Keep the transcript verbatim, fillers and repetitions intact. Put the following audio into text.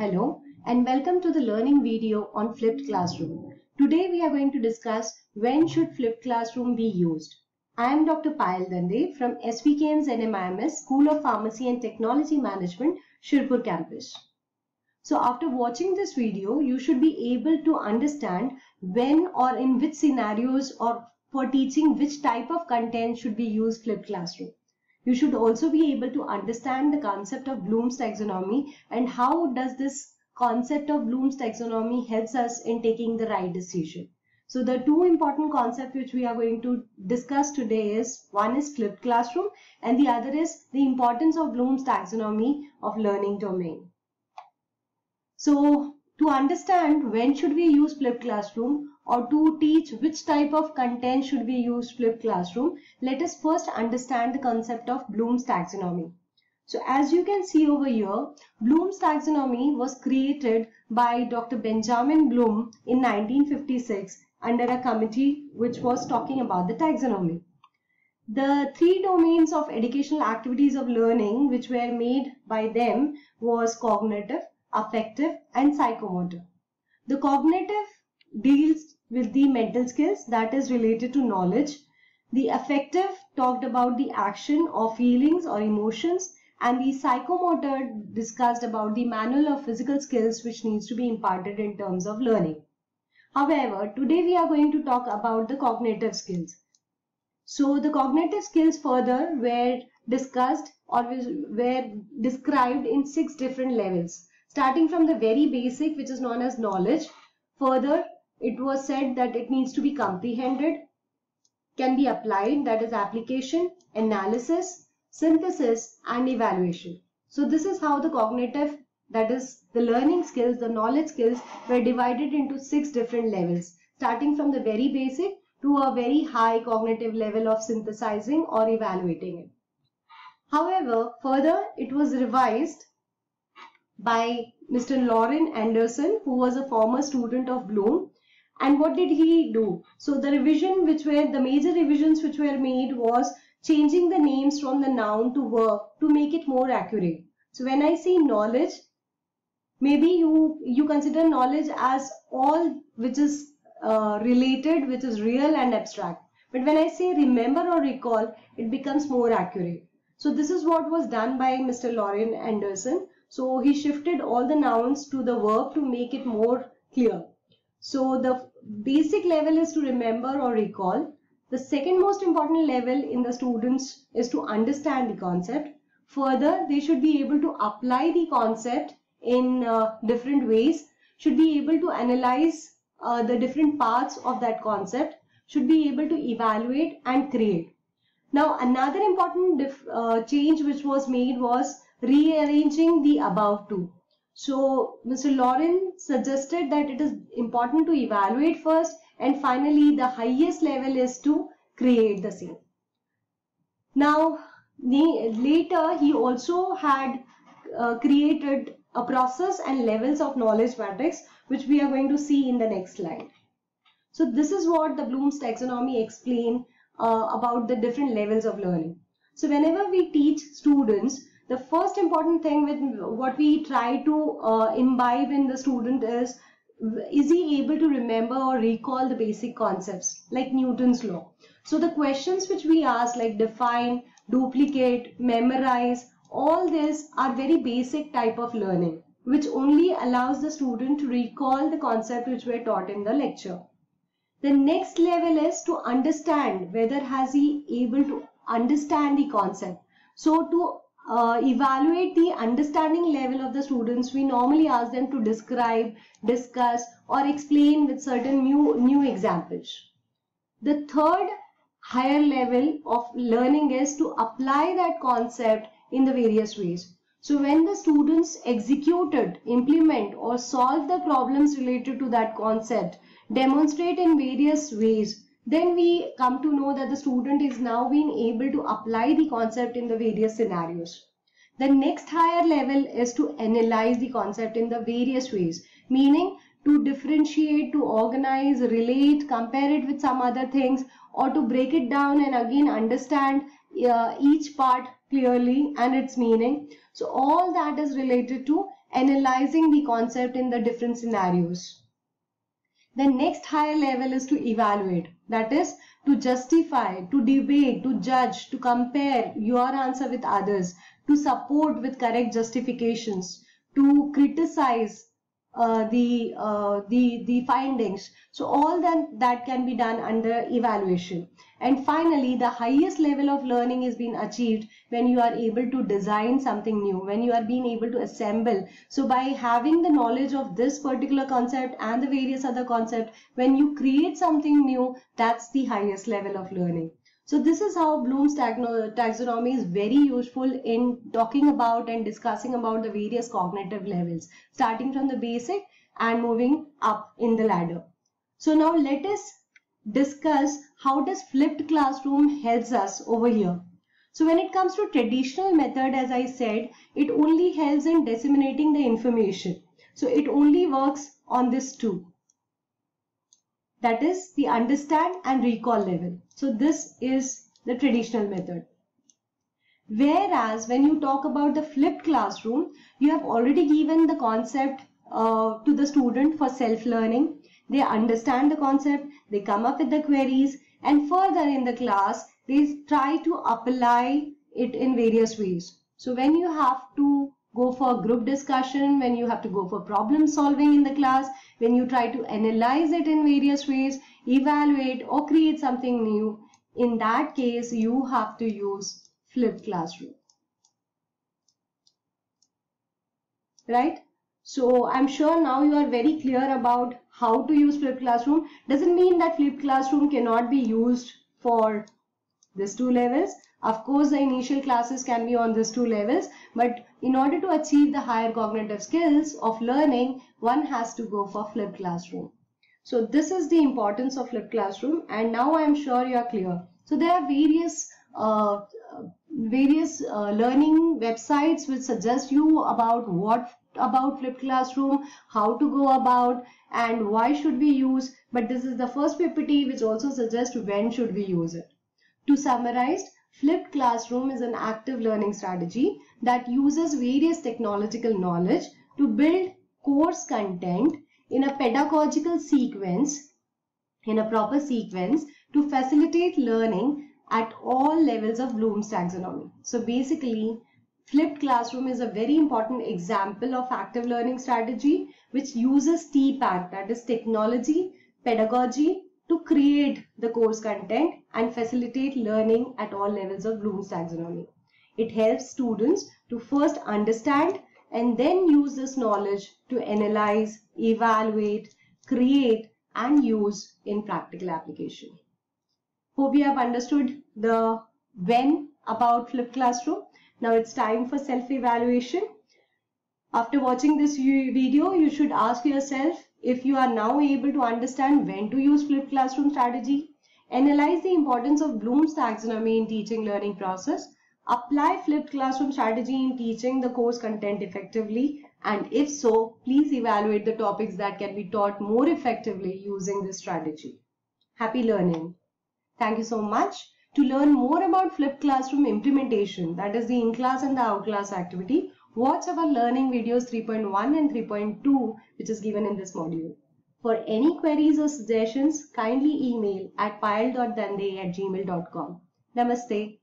Hello and welcome to the learning video on flipped classroom. Today we are going to discuss when should flipped classroom be used. I am Dr Payal Dande from S V K M's N M I M S School of Pharmacy and Technology Management, Shirpur campus. So after watching this video, you should be able to understand when or in which scenarios or for teaching which type of content should be used flipped classroom. You should also be able to understand the concept of Bloom's taxonomy and how does this concept of Bloom's taxonomy helps us in taking the right decision. So the two important concepts which we are going to discuss today is, one is flipped classroom and the other is the importance of Bloom's taxonomy of learning domain. So to understand when should we use flipped classroom, or to teach which type of content should be used flipped classroom, let us first understand the concept of Bloom's taxonomy. So as you can see over here, Bloom's taxonomy was created by Doctor Benjamin Bloom in nineteen fifty-six under a committee which was talking about the taxonomy. The three domains of educational activities of learning which were made by them was cognitive, affective and psychomotor. The cognitive deals with the mental skills that is related to knowledge. The affective talked about the action or feelings or emotions, and the psychomotor discussed about the manual or physical skills which needs to be imparted in terms of learning. However, today we are going to talk about the cognitive skills. So the cognitive skills further were discussed or were described in six different levels, starting from the very basic which is known as knowledge. Further, it was said that it needs to be comprehended, can be applied, that is application, analysis, synthesis and evaluation. So this is how the cognitive, that is the learning skills, the knowledge skills were divided into six different levels, starting from the very basic to a very high cognitive level of synthesizing or evaluating it. However, further it was revised by Mister Lorin Anderson, who was a former student of Bloom. And what did he do? So the revision which were, the major revisions which were made was changing the names from the noun to verb to make it more accurate. So when I say knowledge, maybe you, you consider knowledge as all which is uh, related, which is real and abstract. But when I say remember or recall, it becomes more accurate. So this is what was done by Mister Lorin Anderson. So he shifted all the nouns to the verb to make it more clear. So the basic level is to remember or recall. The second most important level in the students is to understand the concept. Further, they should be able to apply the concept in uh, different ways, should be able to analyze uh, the different parts of that concept, should be able to evaluate and create. Now another important dif uh, change which was made was rearranging the above two. So Mister Lorin suggested that it is important to evaluate first, and finally the highest level is to create the same. Now later he also had uh, created a process and levels of knowledge matrix, which we are going to see in the next slide. So this is what the Bloom's taxonomy explained uh, about the different levels of learning. So whenever we teach students, the first important thing with what we try to uh, imbibe in the student is, is he able to remember or recall the basic concepts like Newton's law. So the questions which we ask like define, duplicate, memorize, all this are very basic type of learning which only allows the student to recall the concept which were taught in the lecture. The next level is to understand, whether has he able to understand the concept. So to Uh, evaluate the understanding level of the students, we normally ask them to describe, discuss or explain with certain new, new examples. The third higher level of learning is to apply that concept in the various ways. So when the students executed, implement or solve the problems related to that concept, demonstrate in various ways, then we come to know that the student is now being able to apply the concept in the various scenarios. The next higher level is to analyze the concept in the various ways, meaning to differentiate, to organize, relate, compare it with some other things, or to break it down and again understand uh, each part clearly and its meaning. So all that is related to analyzing the concept in the different scenarios. The next higher level is to evaluate, that is, to justify, to debate, to judge, to compare your answer with others, to support with correct justifications, to criticize uh, the, uh, the, the findings. So all that, that can be done under evaluation. And finally, the highest level of learning is being achieved when you are able to design something new, when you are being able to assemble. So by having the knowledge of this particular concept and the various other concepts, when you create something new, that's the highest level of learning. So this is how Bloom's taxonomy is very useful in talking about and discussing about the various cognitive levels, starting from the basic and moving up in the ladder. So now let us discuss how does flipped classroom helps us over here. So when it comes to traditional method, as I said, it only helps in disseminating the information. So it only works on this two. That is the understand and recall level. So this is the traditional method. Whereas when you talk about the flipped classroom, you have already given the concept uh, to the student for self-learning. They understand the concept, they come up with the queries, and further in the class, they try to apply it in various ways. So when you have to go for group discussion, when you have to go for problem solving in the class, when you try to analyze it in various ways, evaluate or create something new, in that case, you have to use flipped classroom. Right? So I'm sure now you are very clear about how to use flipped classroom. Doesn't mean that flipped classroom cannot be used for these two levels. Of course, the initial classes can be on these two levels, but in order to achieve the higher cognitive skills of learning, one has to go for flipped classroom. So this is the importance of flipped classroom, and now I am sure you are clear. So there are various uh, various uh, learning websites which suggest you about what about flipped classroom, how to go about, and why should we use, but this is the first P P T which also suggests when should we use it. To summarize, flipped classroom is an active learning strategy that uses various technological knowledge to build course content in a pedagogical sequence, in a proper sequence, to facilitate learning at all levels of Bloom's taxonomy. So basically, flipped classroom is a very important example of active learning strategy which uses T PAC, that is technology, pedagogy, to create the course content and facilitate learning at all levels of Bloom's taxonomy. It helps students to first understand and then use this knowledge to analyze, evaluate, create, and use in practical application. Hope you have understood the when about flipped classroom. Now it's time for self-evaluation. After watching this video, you should ask yourself if you are now able to understand when to use flipped classroom strategy, analyze the importance of Bloom's taxonomy in teaching learning process, apply flipped classroom strategy in teaching the course content effectively, and if so, please evaluate the topics that can be taught more effectively using this strategy. Happy learning. Thank you so much. To learn more about flipped classroom implementation, that is the in-class and the out-class activity, watch our learning videos three point one and three point two, which is given in this module. For any queries or suggestions, kindly email at payal dot dande at gmail dot com. Namaste.